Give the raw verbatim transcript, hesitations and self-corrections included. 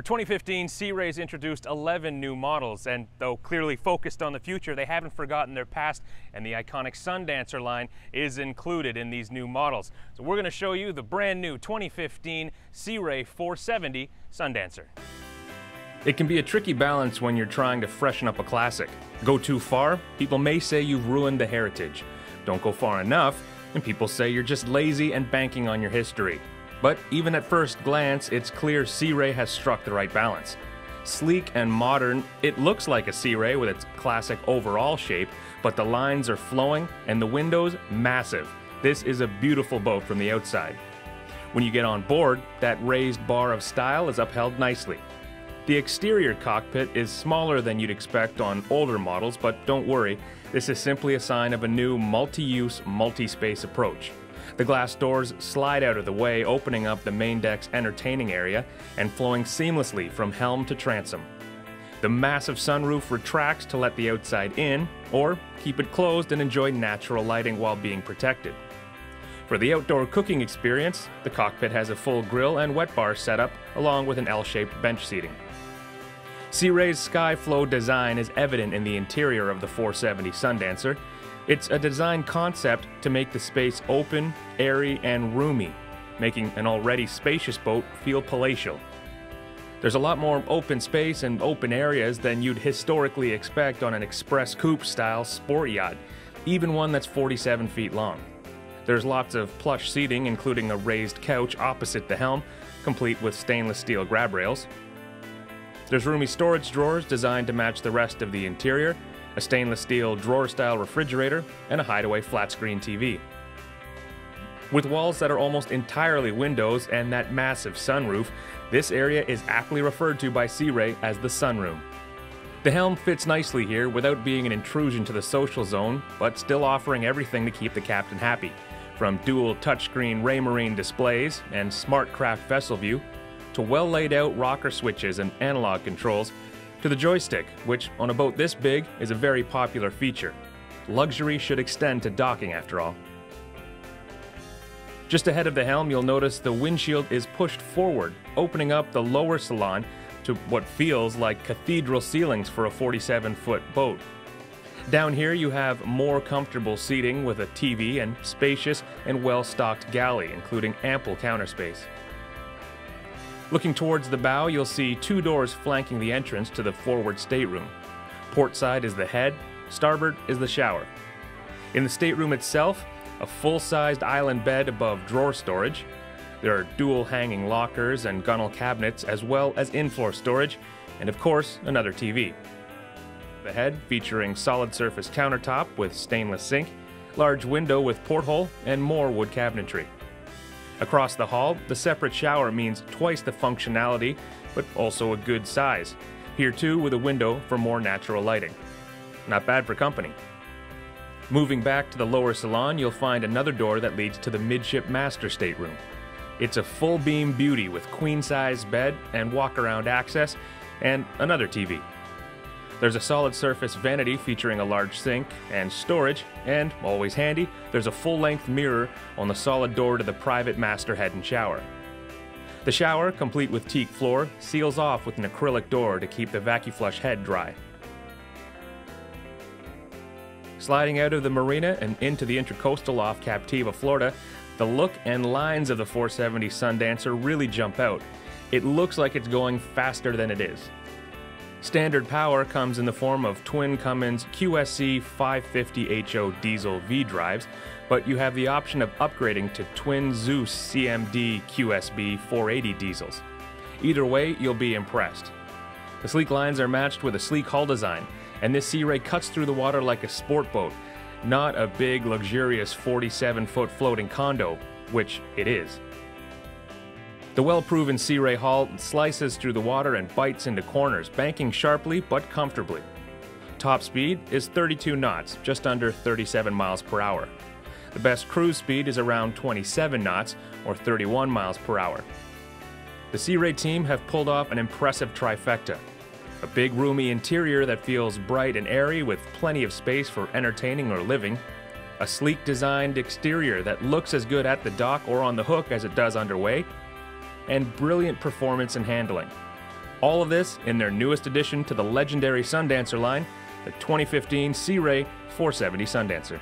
For twenty fifteen, Sea Ray's introduced eleven new models, and though clearly focused on the future, they haven't forgotten their past, and the iconic Sundancer line is included in these new models. So we're going to show you the brand new twenty fifteen Sea Ray four seventy Sundancer. It can be a tricky balance when you're trying to freshen up a classic. Go too far, people may say you've ruined the heritage. Don't go far enough, and people say you're just lazy and banking on your history. But even at first glance, it's clear Sea Ray has struck the right balance. Sleek and modern, it looks like a Sea Ray with its classic overall shape, but the lines are flowing and the windows massive. This is a beautiful boat from the outside. When you get on board, that raised bar of style is upheld nicely. The exterior cockpit is smaller than you'd expect on older models, but don't worry, this is simply a sign of a new multi-use, multi-space approach. The glass doors slide out of the way, opening up the main deck's entertaining area and flowing seamlessly from helm to transom. The massive sunroof retracts to let the outside in, or keep it closed and enjoy natural lighting while being protected. For the outdoor cooking experience, the cockpit has a full grill and wet bar setup, along with an L-shaped bench seating. Sea Ray's SkyFlow design is evident in the interior of the four seventy Sundancer. It's a design concept to make the space open, airy, and roomy, making an already spacious boat feel palatial. There's a lot more open space and open areas than you'd historically expect on an express coupe-style sport yacht, even one that's forty-seven feet long. There's lots of plush seating, including a raised couch opposite the helm, complete with stainless steel grab rails. There's roomy storage drawers designed to match the rest of the interior, a stainless steel drawer-style refrigerator, and a hideaway flat-screen T V. With walls that are almost entirely windows and that massive sunroof, this area is aptly referred to by Sea Ray as the sunroom. The helm fits nicely here without being an intrusion to the social zone, but still offering everything to keep the captain happy, from dual touchscreen Raymarine displays and smart craft vessel view, to well-laid-out rocker switches and analog controls, to the joystick, which on a boat this big is a very popular feature. Luxury should extend to docking after all. Just ahead of the helm, you'll notice the windshield is pushed forward, opening up the lower salon to what feels like cathedral ceilings for a forty-seven foot boat. Down here you have more comfortable seating with a T V and spacious and well-stocked galley, including ample counter space. Looking towards the bow, you'll see two doors flanking the entrance to the forward stateroom. Port side is the head, starboard is the shower. In the stateroom itself, a full-sized island bed above drawer storage. There are dual hanging lockers and gunnel cabinets, as well as in-floor storage, and of course, another T V. The head featuring solid surface countertop with stainless sink, large window with porthole, and more wood cabinetry. Across the hall, the separate shower means twice the functionality, but also a good size. Here too, with a window for more natural lighting. Not bad for company. Moving back to the lower salon, you'll find another door that leads to the midship master stateroom. It's a full beam beauty with queen-size bed and walk-around access, and another T V. There's a solid surface vanity featuring a large sink and storage, and, always handy, there's a full-length mirror on the solid door to the private master head and shower. The shower, complete with teak floor, seals off with an acrylic door to keep the Vacuflush head dry. Sliding out of the marina and into the Intracoastal off Captiva, Florida, the look and lines of the four seventy Sundancer really jump out. It looks like it's going faster than it is. Standard power comes in the form of twin Cummins Q S C five fifty H O diesel V-drives, but you have the option of upgrading to twin Zeus C M D Q S B four eighty diesels. Either way, you'll be impressed. The sleek lines are matched with a sleek hull design, and this Sea Ray cuts through the water like a sport boat, not a big, luxurious forty-seven foot floating condo, which it is. The well-proven Sea Ray hull slices through the water and bites into corners, banking sharply but comfortably. Top speed is thirty-two knots, just under thirty-seven miles per hour. The best cruise speed is around twenty-seven knots, or thirty-one miles per hour. The Sea Ray team have pulled off an impressive trifecta. A big roomy interior that feels bright and airy with plenty of space for entertaining or living. A sleek designed exterior that looks as good at the dock or on the hook as it does underway. And brilliant performance and handling. All of this in their newest addition to the legendary Sundancer line, the twenty fifteen Sea Ray four seventy Sundancer.